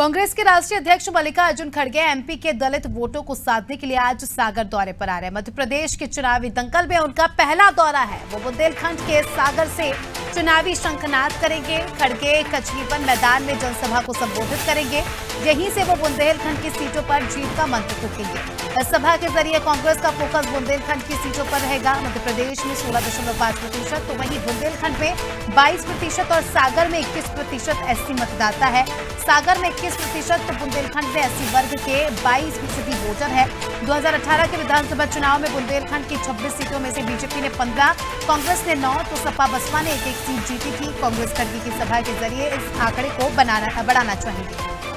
कांग्रेस के राष्ट्रीय अध्यक्ष मल्लिकार्जुन खड़गे एमपी के दलित वोटों को साधने के लिए आज सागर दौरे पर आ रहे हैं। मध्य प्रदेश के चुनावी दंगल में उनका पहला दौरा है। वो बुंदेलखंड के सागर से चुनावी शंखनाद करेंगे। खड़गे कछलीपन मैदान में जनसभा को संबोधित करेंगे। यहीं से वो बुंदेलखंड की सीटों पर जीत का मंत्र फूकेंगे। सभा के जरिए कांग्रेस का फोकस बुंदेलखंड की सीटों पर रहेगा। मध्य प्रदेश में 16.5% तो वहीं बुंदेलखंड में 22% और सागर में 21% एससी मतदाता है। सागर में 21% तो बुंदेलखंड में एससी वर्ग के 22% वोटर है। 2018 के विधानसभा चुनाव में बुंदेलखंड की 26 सीटों में से बीजेपी ने 15, कांग्रेस ने 9 तो सपा बसपा ने 1-1 सीट जीती थी। कांग्रेस खड़गे की सभा के जरिए इस आंकड़े को बढ़ाना चाहेगी।